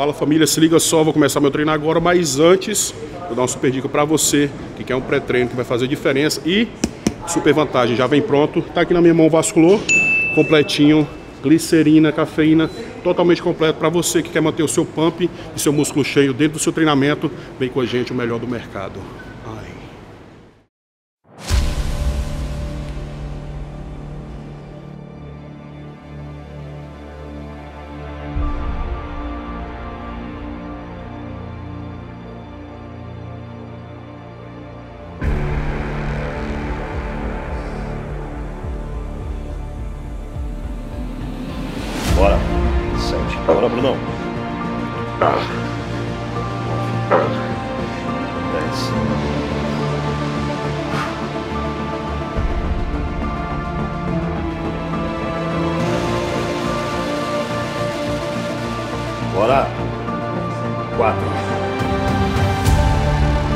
Fala família, se liga só, vou começar meu treino agora, mas antes vou dar uma super dica pra você que quer um pré-treino que vai fazer diferença e super vantagem, já vem pronto, tá aqui na minha mão, vasculou, completinho, glicerina, cafeína, totalmente completo pra você que quer manter o seu pump e seu músculo cheio dentro do seu treinamento. Vem com a gente, o melhor do mercado. Bora, Brunão. 10. Bora. 4.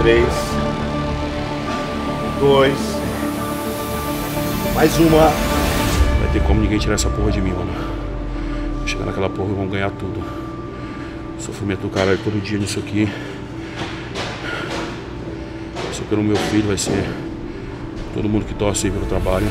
3. 2. Mais uma. Vai ter como ninguém tirar essa porra de mim, mano. Chegar naquela porra e vão ganhar tudo. Sofrimento do caralho todo dia nisso aqui. Vai ser pelo meu filho, vai ser todo mundo que torce aí pelo trabalho.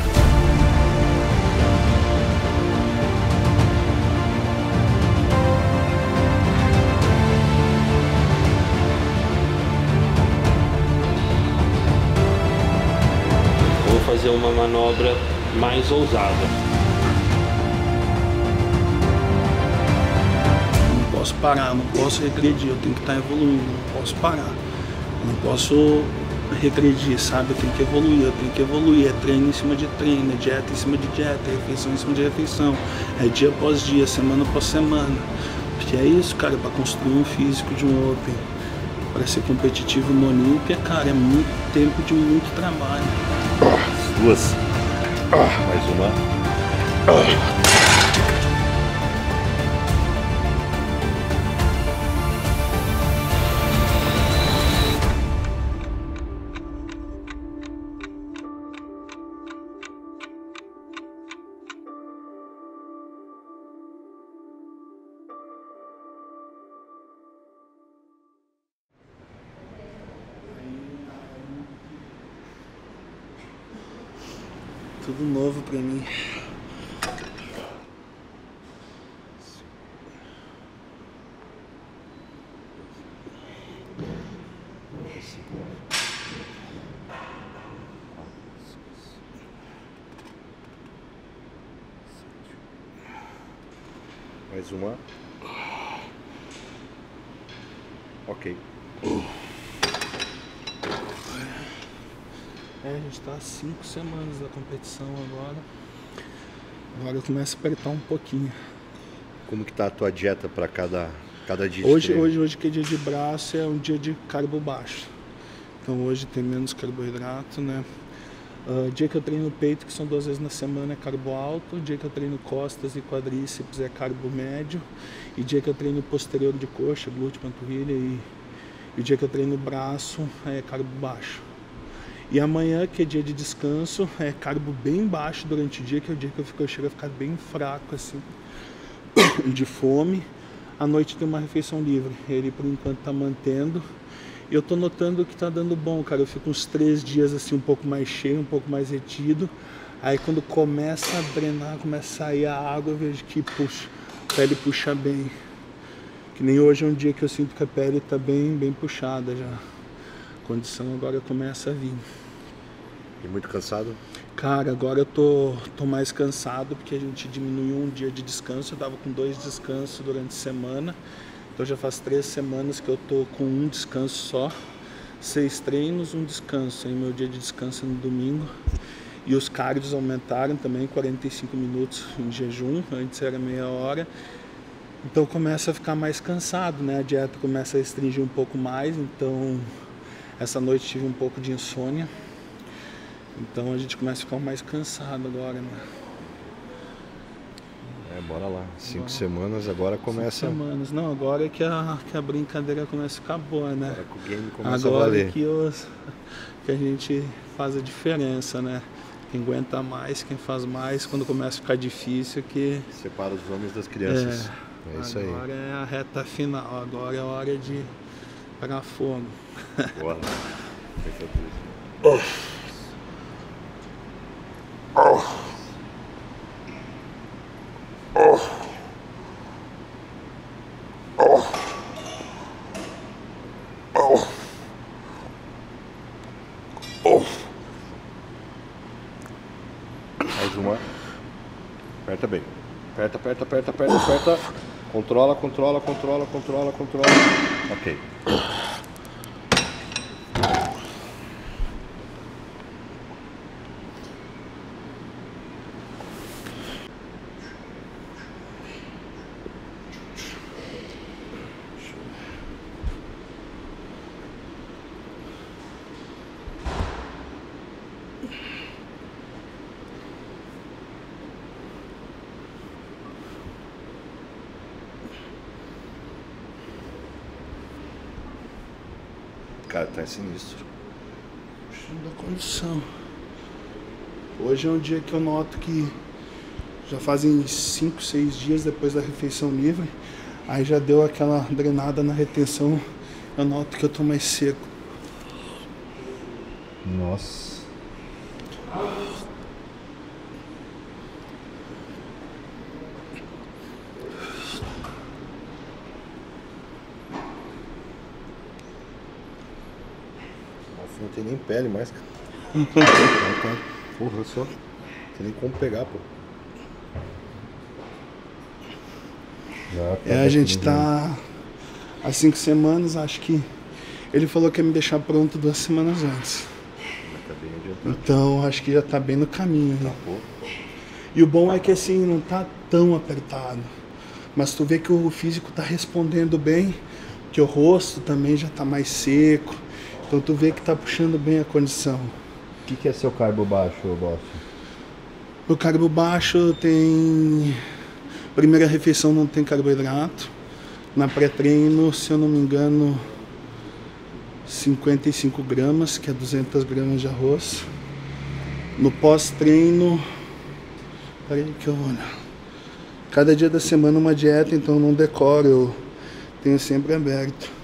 Vou fazer uma manobra mais ousada. Não posso parar, não posso regredir, eu tenho que estar evoluindo, não posso parar, não posso regredir, sabe? Eu tenho que evoluir, é treino em cima de treino, é dieta em cima de dieta, é refeição em cima de refeição, é dia após dia, semana após semana, porque é isso, cara, para construir um físico de um Open, para ser competitivo no Olympia, cara, é muito tempo de muito trabalho. 2, mais uma. Tudo novo pra mim. Mais uma. Ok. É, a gente tá há 5 semanas da competição agora. Agora eu começo a apertar um pouquinho. Como que tá a tua dieta para cada dia? Hoje que é dia de braço, é um dia de carbo baixo. Então hoje tem menos carboidrato, né? Dia que eu treino peito, que são 2 vezes na semana, é carbo alto. Dia que eu treino costas e quadríceps, é carbo médio. E dia que eu treino posterior de coxa, glúteo, panturrilha. E dia que eu treino braço, é carbo baixo. E amanhã, que é dia de descanso, é carbo bem baixo durante o dia, que é o dia que eu chego a ficar bem fraco, assim, de fome. À noite tem uma refeição livre, ele por enquanto tá mantendo. E eu tô notando que tá dando bom, cara, eu fico uns 3 dias assim um pouco mais cheio, um pouco mais retido. Aí quando começa a drenar, começa a sair a água, eu vejo que puxa, a pele puxa bem. Que nem hoje é um dia que eu sinto que a pele tá bem puxada já. A condição agora começa a vir. E muito cansado? Cara, agora eu tô mais cansado porque a gente diminuiu um dia de descanso. Eu tava com 2 descansos durante a semana. Então já faz 3 semanas que eu tô com 1 descanso só. 6 treinos, 1 descanso. Aí meu dia de descanso é no domingo. E os cardios aumentaram também, 45 minutos em jejum. Antes era meia hora. Então começa a ficar mais cansado, né? A dieta começa a restringir um pouco mais, então... Essa noite tive um pouco de insônia, então a gente começa a ficar mais cansado agora, né? É, bora lá. 5 semanas, agora começa... 5 semanas, não, agora é que a brincadeira começa a ficar boa, né? Agora que o game começa a valer. Agora que a gente faz a diferença, né? Quem aguenta mais, quem faz mais, quando começa a ficar difícil, que... Separa os homens das crianças. É. É isso aí. Agora é a reta final, agora é a hora de pegar fogo. Boa. Mais uma. Aperta bem. Aperta, aperta, aperta, aperta, aperta. Controla, controla, controla, controla, controla. Ok. Cara, tá sinistro. Não dá condição. Hoje é um dia que eu noto que já fazem 5, 6 dias depois da refeição livre. Aí já deu aquela drenada na retenção. Eu noto que eu tô mais seco. Nossa. Não tem nem pele mais, cara. Porra, só. Não tem nem como pegar, pô. É, a gente tá há 5 semanas, acho que. Ele falou que ia me deixar pronto 2 semanas antes. Tá bem adiantado. Então acho que já tá bem no caminho, né? E o bom é que assim, não tá tão apertado. Mas tu vê que o físico tá respondendo bem, que o rosto também já tá mais seco. Então tu vê que tá puxando bem a condição. O que é seu carbo baixo, Boff? O carbo baixo tem... Primeira refeição não tem carboidrato. Na pré-treino, se eu não me engano, 55 gramas, que é 200 gramas de arroz. No pós-treino... Peraí que eu olho. Cada dia da semana uma dieta, então não decoro, eu tenho sempre aberto.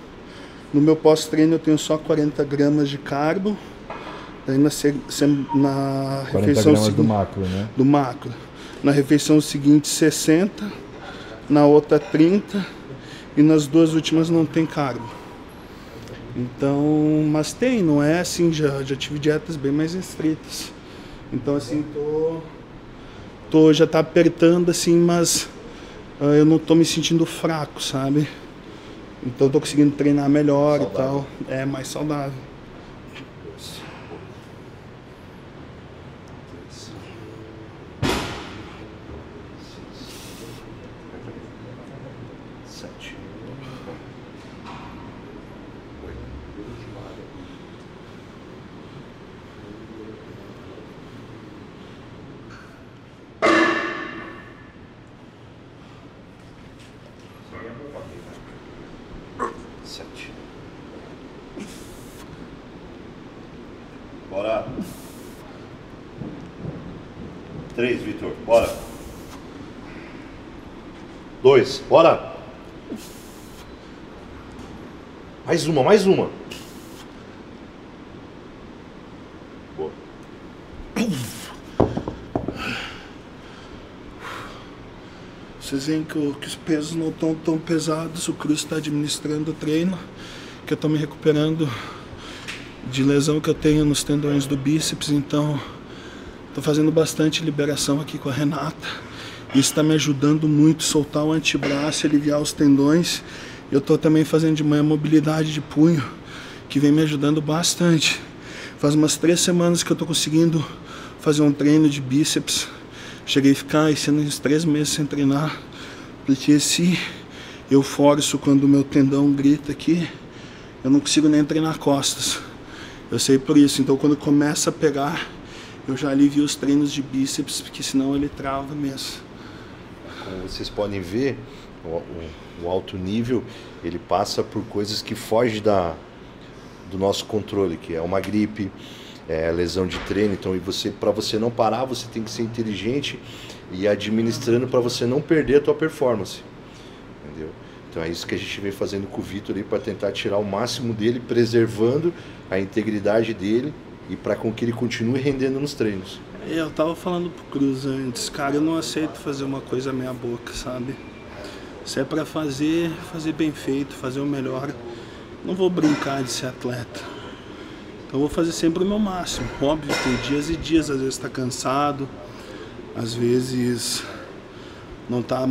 No meu pós-treino eu tenho só 40 gramas de carbo. Daí na refeição seguinte, do macro, né? Do macro. Na refeição seguinte 60, na outra 30 e nas 2 últimas não tem carbo. Então, mas tem, não é assim, já tive dietas bem mais restritas. Então assim, já tá apertando assim, mas eu não tô me sentindo fraco, sabe? Então eu tô conseguindo treinar melhor saudável. E tal. É mais saudável. Bora. 3, Victor. Bora. 2. Bora. Mais uma, mais uma. Boa. Vocês veem que os pesos não estão tão pesados. O Cruz está administrando o treino, que eu estou me recuperando de lesão que eu tenho nos tendões do bíceps, então tô fazendo bastante liberação aqui com a Renata. Isso tá me ajudando muito, soltar o antebraço, aliviar os tendões. Eu tô também fazendo de manhã mobilidade de punho, que vem me ajudando bastante. Faz umas 3 semanas que eu tô conseguindo fazer um treino de bíceps. Cheguei a ficar sendo uns 3 meses sem treinar, porque se eu forço quando o meu tendão grita aqui, eu não consigo nem treinar costas. Eu sei por isso, então quando começa a pegar, eu já alivio os treinos de bíceps, porque senão ele trava mesmo. Como vocês podem ver, o alto nível, ele passa por coisas que fogem do nosso controle, que é uma gripe, é lesão de treino. Então, para você não parar, você tem que ser inteligente e ir administrando para você não perder a tua performance. Então é isso que a gente vem fazendo com o Victor aí, para tentar tirar o máximo dele, preservando a integridade dele e para com que ele continue rendendo nos treinos. Eu tava falando pro Cruz antes, cara, eu não aceito fazer uma coisa meia boca, sabe? Se é pra fazer, fazer bem feito, fazer o melhor. Não vou brincar de ser atleta. Então eu vou fazer sempre o meu máximo. Óbvio, tem dias e dias, às vezes tá cansado, às vezes não tá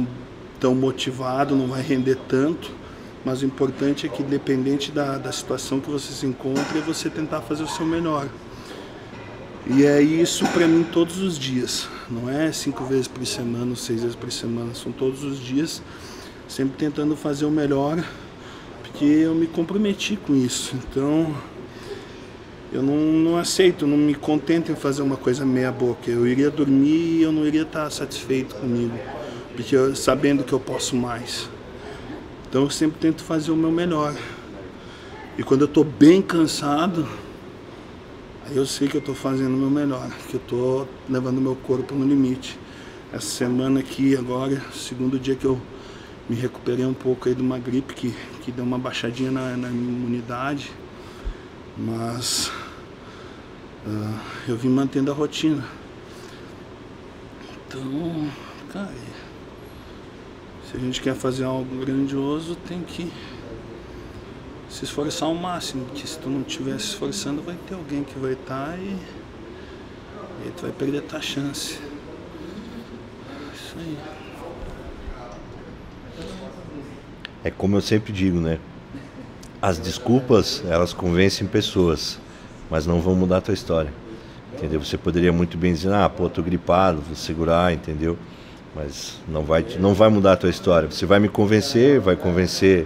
tão motivado, não vai render tanto, mas o importante é que, independente da situação que você se encontra, é você tentar fazer o seu melhor. E é isso pra mim todos os dias, não é 5 vezes por semana, 6 vezes por semana, são todos os dias, sempre tentando fazer o melhor, porque eu me comprometi com isso. Então eu não aceito, não me contento em fazer uma coisa meia boca. Eu iria dormir e eu não iria estar satisfeito comigo, porque eu, sabendo que eu posso mais. Então eu sempre tento fazer o meu melhor. E quando eu tô bem cansado, eu sei que eu tô fazendo o meu melhor, que eu tô levando meu corpo no limite. Essa semana aqui agora, segundo dia que eu me recuperei um pouco aí de uma gripe que deu uma baixadinha na minha imunidade, mas eu vim mantendo a rotina. Então, cara, se a gente quer fazer algo grandioso, tem que se esforçar ao máximo, porque se tu não estiver se esforçando, vai ter alguém que vai estar e aí tu vai perder a tua chance. Isso aí. É como eu sempre digo, né? As desculpas, elas convencem pessoas, mas não vão mudar a tua história, entendeu? Você poderia muito bem dizer, ah, pô, tô gripado, vou segurar, entendeu? Mas não vai mudar a tua história. Você vai me convencer, vai convencer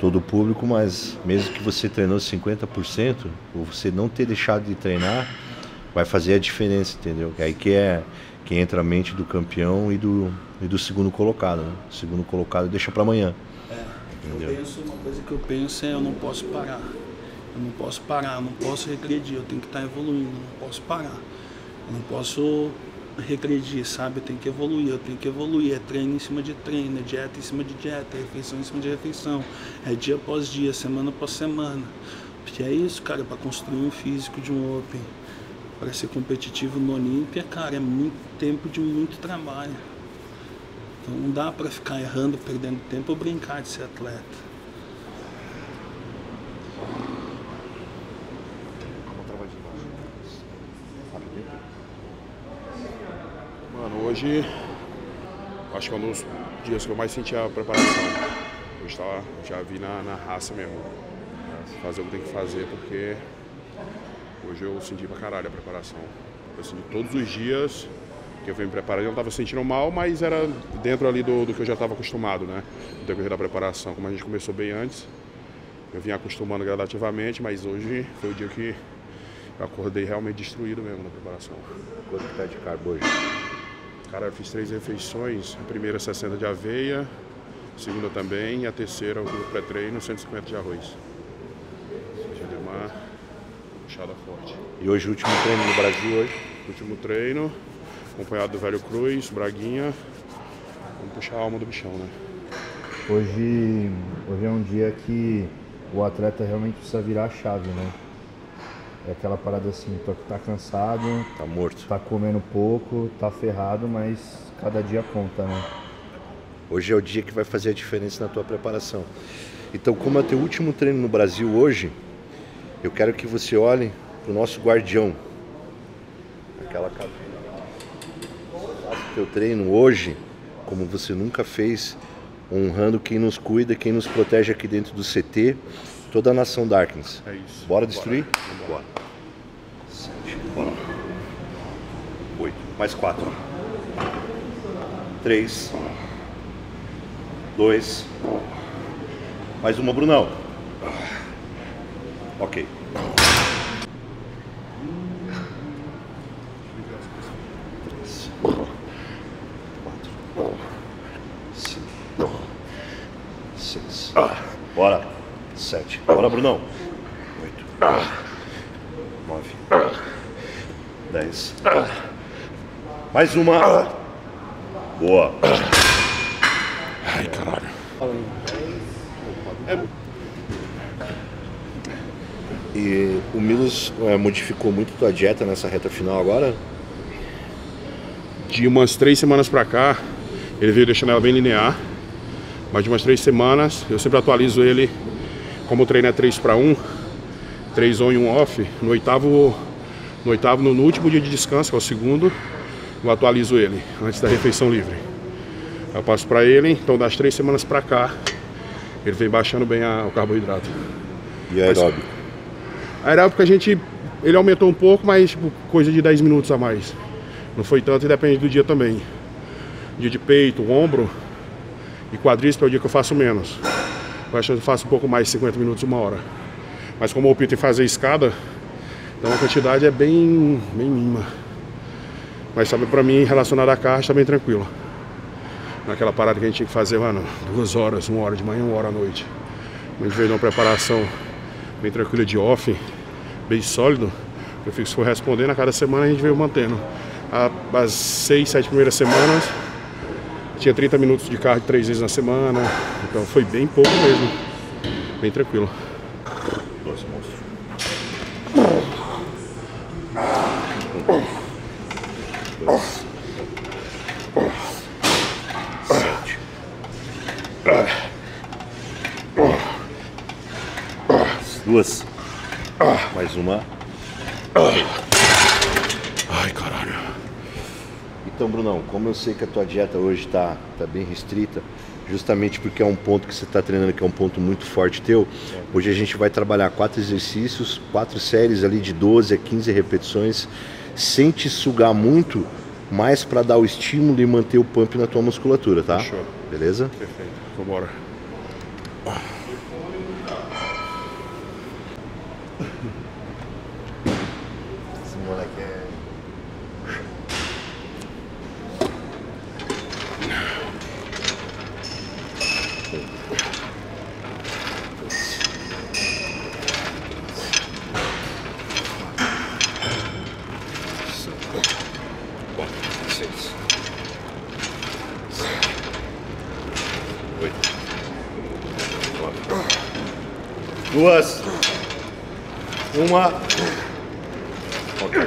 todo o público, mas mesmo que você treinou 50%, ou você não ter deixado de treinar, vai fazer a diferença, entendeu? É aí que entra a mente do campeão e do segundo colocado, né? O segundo colocado deixa para amanhã. Entendeu? Uma coisa que eu penso é, eu não posso parar. Eu não posso parar, eu não posso regredir, eu tenho que estar evoluindo, eu não posso parar. Eu não posso regredir, sabe? Eu tenho que evoluir, eu tenho que evoluir. É treino em cima de treino, é dieta em cima de dieta, é refeição em cima de refeição, é dia após dia, semana após semana. Porque é isso, cara, para construir um físico de um Open, para ser competitivo no Olympia, cara, é muito tempo de muito trabalho. Então não dá para ficar errando, perdendo tempo ou brincar de ser atleta. Hoje, acho que é um dos dias que eu mais senti a preparação. Hoje já vi na raça mesmo, fazer o que tem que fazer, porque hoje eu senti pra caralho a preparação. Eu senti todos os dias que eu venho me preparando, eu não tava sentindo mal, mas era dentro ali do que eu já estava acostumado, né? No decorrer da preparação, como a gente começou bem antes, eu vim acostumando gradativamente, mas hoje foi o dia que eu acordei realmente destruído mesmo na preparação. Quanto que tá de carbo hoje? Cara, eu fiz 3 refeições, a primeira 60 de aveia, a segunda também, e a terceira, o pré-treino, 150 de arroz. Já deu uma puxada forte. E hoje o último treino no Brasil, hoje? Último treino, acompanhado do velho Cruz, Braguinha, vamos puxar a alma do bichão, né? Hoje é um dia que o atleta realmente precisa virar a chave, né? É aquela parada assim, tá cansado, tá morto, tá comendo pouco, tá ferrado, mas cada dia conta, né? Hoje é o dia que vai fazer a diferença na tua preparação. Então, como é teu último treino no Brasil hoje, eu quero que você olhe pro nosso guardião. Aquela cabeça. Faça o teu treino hoje como você nunca fez, honrando quem nos cuida, quem nos protege aqui dentro do CT. Toda a nação Darkness. É isso. Bora destruir? Bora. 7, 8. Mais 4. 3, 2. Mais uma, Brunão. Ok. Bora, Brunão. 8, 9, 10. Mais uma. Boa. Ai, caralho. falando. E o Milos modificou muito a tua dieta nessa reta final agora? De umas 3 semanas pra cá, ele veio deixando ela bem linear. Mas de umas 3 semanas, eu sempre atualizo ele. Como o treino é 3 para 1, 3 on e 1 off, no último dia de descanso, que é o segundo, eu atualizo ele, antes da refeição livre. Eu passo pra ele, então das 3 semanas pra cá, ele vem baixando bem o carboidrato. E aeróbico? Aeróbico ele aumentou um pouco, mas tipo, coisa de 10 minutos a mais. Não foi tanto e depende do dia também. Dia de peito, ombro e quadríceps é o dia que eu faço menos. Eu acho que eu faço um pouco mais, 50 minutos, 1 hora. Mas como eu opto em fazer escada, então a quantidade é bem mínima. Mas sabe, pra mim, relacionado à caixa, tá bem tranquilo. Naquela parada que a gente tinha que fazer, mano, 2 horas, 1 hora de manhã, 1 hora à noite. A gente veio dar uma preparação bem tranquila de off, bem sólido. Eu fico se respondendo, a cada semana a gente veio mantendo. As 6, 7 primeiras semanas, tinha 30 minutos de cardio 3 vezes na semana. Então foi bem pouco mesmo. Bem tranquilo. Dois monstros. Duas. Mais uma. Ai, caralho. Então, Brunão, como eu sei que a tua dieta hoje tá bem restrita, justamente porque é um ponto que você tá treinando, que é um ponto muito forte teu, hoje a gente vai trabalhar 4 exercícios, 4 séries ali de 12 a 15 repetições, sem te sugar muito, mas para dar o estímulo e manter o pump na tua musculatura, tá? Show. Beleza? Perfeito. Vambora. Duas. Uma. Ok.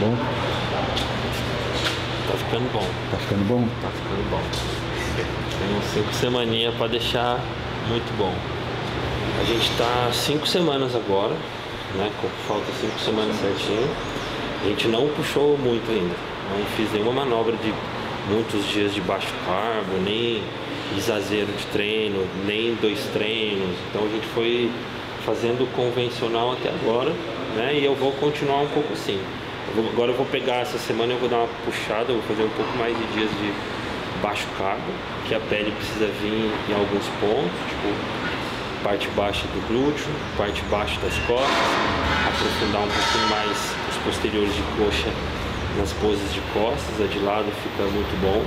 Bom? Tá ficando bom. Tá ficando bom? Tá ficando bom. Tem uns 5 semaninhas pra deixar muito bom. A gente tá 5 semanas agora, né? Falta 5 semanas certinho. A gente não puxou muito ainda. Não fiz nenhuma manobra de muitos dias de baixo carbo, nem exagero de treino, nem 2 treinos. Então a gente foi fazendo convencional até agora. Né? E eu vou continuar um pouco assim. Agora eu vou pegar essa semana, eu vou dar uma puxada, eu vou fazer um pouco mais de dias de baixo carbo, que a pele precisa vir em alguns pontos, tipo parte baixa do glúteo, parte baixa das costas, aprofundar um pouquinho mais os posteriores de coxa nas poses de costas, a de lado fica muito bom.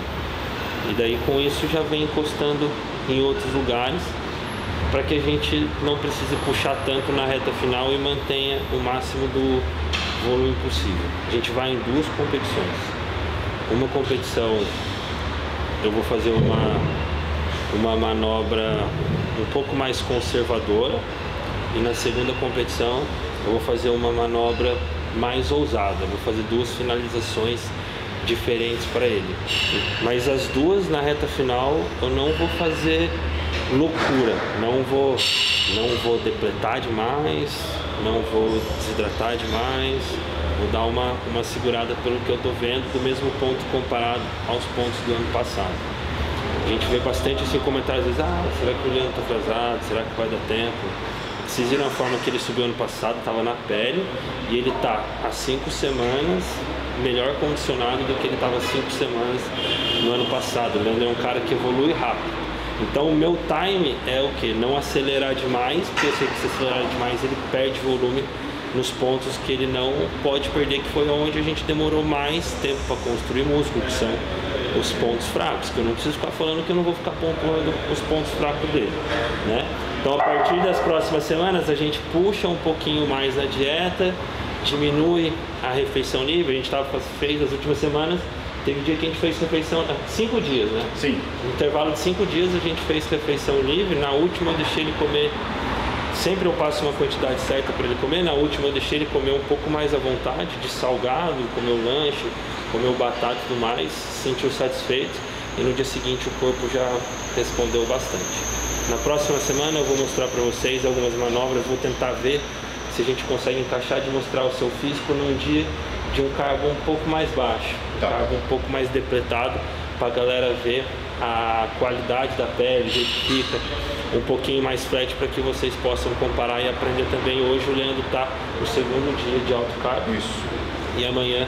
E daí com isso já vem encostando em outros lugares, para que a gente não precise puxar tanto na reta final e mantenha o máximo do volume possível. A gente vai em duas competições. Uma competição eu vou fazer uma manobra um pouco mais conservadora, e na segunda competição eu vou fazer uma manobra mais ousada, vou fazer duas finalizações diferentes para ele. Mas as duas na reta final eu não vou fazer loucura, não vou depletar demais, não vou desidratar demais, vou dar uma segurada pelo que eu estou vendo, do mesmo ponto comparado aos pontos do ano passado. A gente vê bastante assim comentários, às vezes, será que o Leandro está atrasado, será que vai dar tempo? Vocês viram a forma que ele subiu ano passado, estava na pele, e ele está há 5 semanas melhor condicionado do que ele estava há 5 semanas no ano passado. O Leandro é um cara que evolui rápido. Então o meu time é o que? Não acelerar demais, porque eu sei que se acelerar demais ele perde volume nos pontos que ele não pode perder, que foi onde a gente demorou mais tempo para construir músculo, que são os pontos fracos, que eu não preciso ficar falando, que eu não vou ficar pontuando os pontos fracos dele, né? Então a partir das próximas semanas a gente puxa um pouquinho mais a dieta, diminui a refeição livre. A gente fez as últimas semanas. Teve um dia que a gente fez refeição, 5 dias, né? Sim. No intervalo de 5 dias a gente fez refeição livre. Na última eu deixei ele comer, sempre eu passo uma quantidade certa para ele comer. Na última eu deixei ele comer um pouco mais à vontade, de salgado, comeu lanche, comeu batata e tudo mais, se sentiu satisfeito. E no dia seguinte o corpo já respondeu bastante. Na próxima semana eu vou mostrar para vocês algumas manobras, vou tentar ver se a gente consegue encaixar de mostrar o seu físico num dia de um cargo um pouco mais baixo, um cargo um pouco mais depletado, para a galera ver a qualidade da pele, o jeito que fica, um pouquinho mais flat, para que vocês possam comparar e aprender também. Hoje o Leandro está no segundo dia de alto cargo. Isso. E amanhã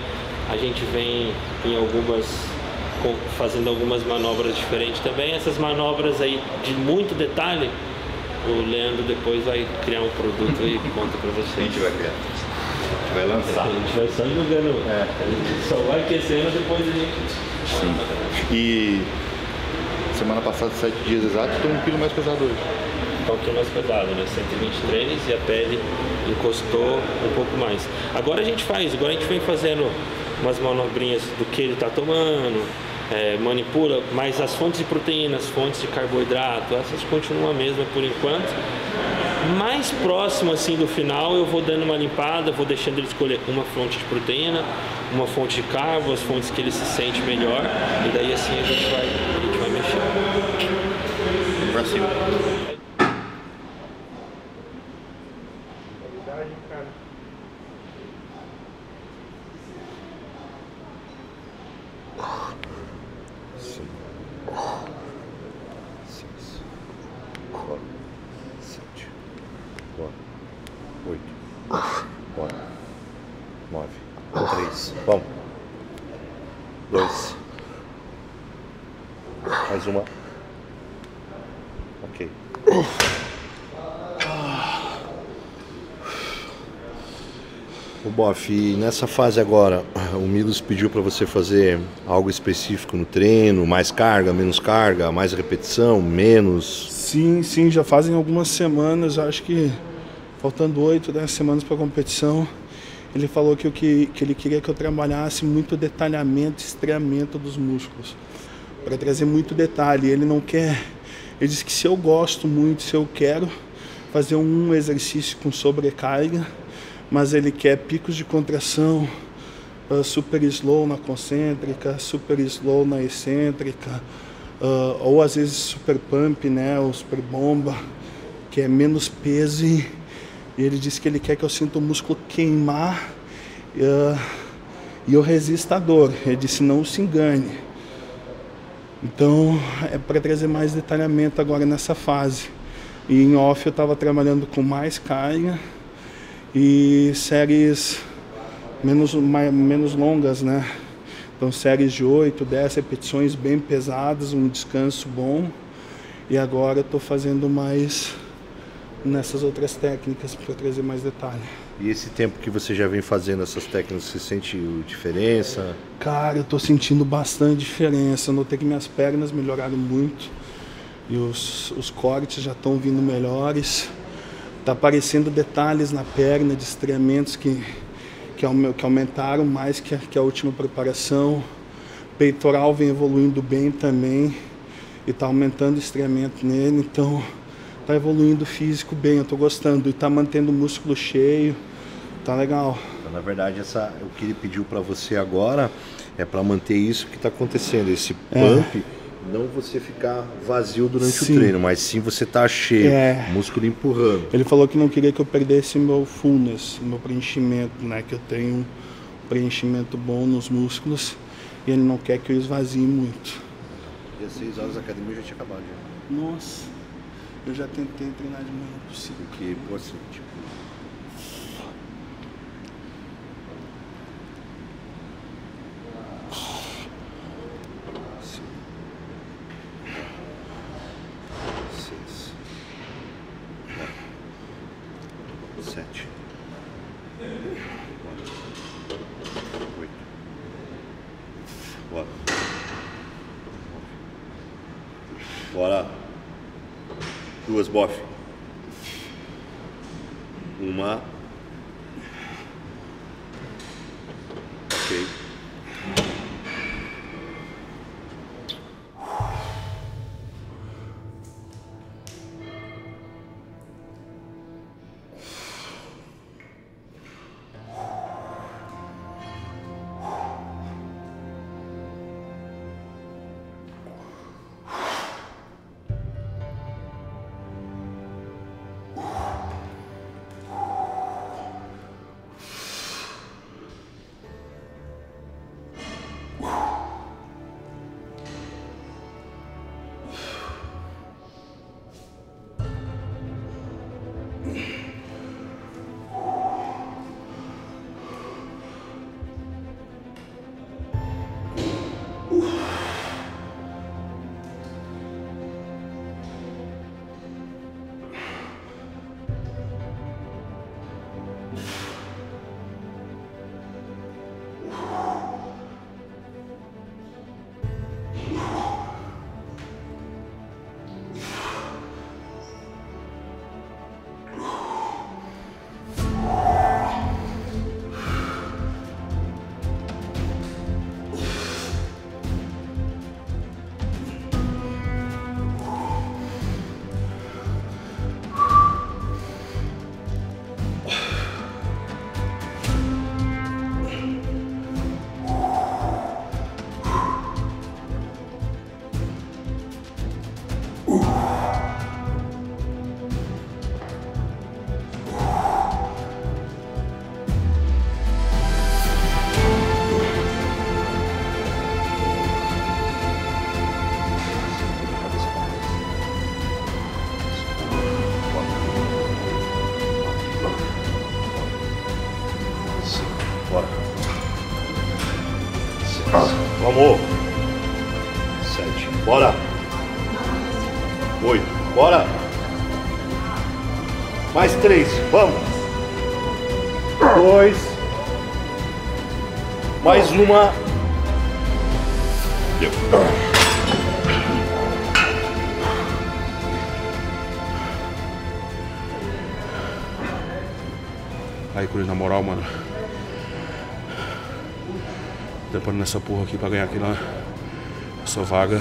a gente vem em fazendo algumas manobras diferentes também. Essas manobras aí de muito detalhe, o Leandro depois vai criar um produto e conta para vocês. A gente vai criar. A gente vai lançar. A gente vai só jogando. É. A gente só vai aquecendo, depois a gente... Sim. E semana passada, 7 dias exatos, estou 1 quilo mais pesado hoje. Então, 1 quilo mais pesado, né? 123, e a pele encostou um pouco mais. Agora a gente faz, agora a gente vem fazendo umas manobrinhas do que ele está tomando, manipula, mas as fontes de proteína, as fontes de carboidrato, essas continuam a mesma por enquanto. Mais próximo assim do final eu vou dando uma limpada, vou deixando ele escolher uma fonte de proteína, uma fonte de carbo, as fontes que ele se sente melhor, e daí assim a gente vai mexer. Pra cima. Boff, e nessa fase agora, o Milos pediu para você fazer algo específico no treino, mais carga, mais repetição, menos... Sim, já fazem algumas semanas, acho que faltando 8, 10 semanas para a competição, ele falou que ele queria que eu trabalhasse muito detalhamento, estreamento dos músculos, para trazer muito detalhe. Ele não quer, ele disse que se eu gosto muito, se eu quero fazer um exercício com sobrecarga, mas ele quer picos de contração, super slow na concêntrica, super slow na excêntrica, ou às vezes super pump, né, ou super bomba, que é menos peso. E ele disse que ele quer que eu sinta o músculo queimar e eu resista à dor. Ele disse, não se engane. Então é para trazer mais detalhamento agora nessa fase. E em off eu estava trabalhando com mais carga, e séries menos longas, né? Então séries de 8, 10 repetições bem pesadas, um descanso bom. E agora eu tô fazendo mais nessas outras técnicas para trazer mais detalhe. E esse tempo que você já vem fazendo essas técnicas, você sente diferença? Cara, eu tô sentindo bastante diferença. Eu notei que minhas pernas melhoraram muito e os cortes já estão vindo melhores. Tá aparecendo detalhes na perna de estreamentos que aumentaram mais que a última preparação. Peitoral vem evoluindo bem também e tá aumentando o estreamento nele, então tá evoluindo o físico bem, eu tô gostando. E tá mantendo o músculo cheio, tá legal. Então, na verdade, o que ele pediu pra você agora é pra manter isso que tá acontecendo, esse pump. Não você ficar vazio durante o treino, mas sim você tá cheio, músculo empurrando. Ele falou que não queria que eu perdesse meu fullness, meu preenchimento, né? Que eu tenho um preenchimento bom nos músculos e ele não quer que eu esvazie muito. 16 horas da academia já tinha acabado já. Nossa, eu já tentei treinar de manhã possível. Porque, pô, assim, tipo... Bora. 2 Boff. 1. Ok. Vamos! 7, bora! 8, bora! Mais 3, vamos! 2, mais 1, deu! Aí, Cruz, na moral, mano. Trampando nessa porra aqui pra ganhar aqui na sua vaga.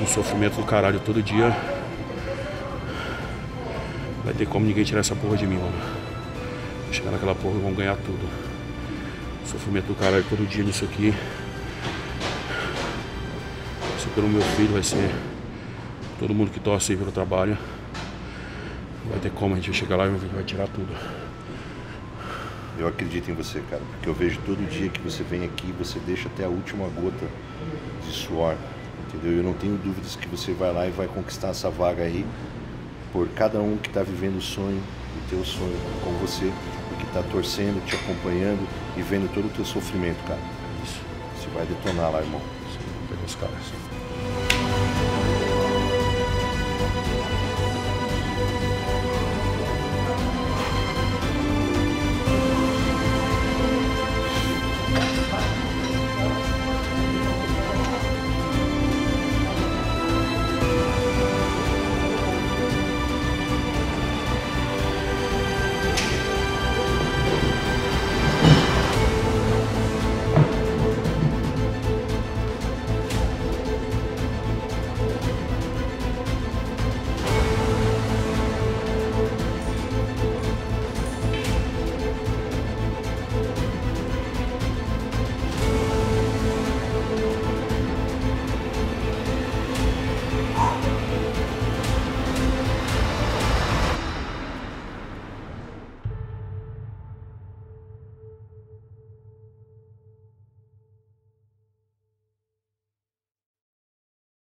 Um sofrimento do caralho todo dia. Vai ter como ninguém tirar essa porra de mim, mano. Vou chegar naquela porra e vão ganhar tudo. Sofrimento do caralho todo dia nisso aqui. Isso pelo meu filho, vai ser todo mundo que torce aí pelo trabalho. Vai ter como, a gente vai chegar lá e vai tirar tudo. Eu acredito em você, cara, porque eu vejo todo dia que você vem aqui, você deixa até a última gota de suor, entendeu? Eu não tenho dúvidas que você vai lá e vai conquistar essa vaga aí por cada um que está vivendo o sonho, o teu sonho com você, e que está torcendo, te acompanhando e vendo todo o teu sofrimento, cara. Isso. Você vai detonar lá, irmão. Você vai pegar os caras.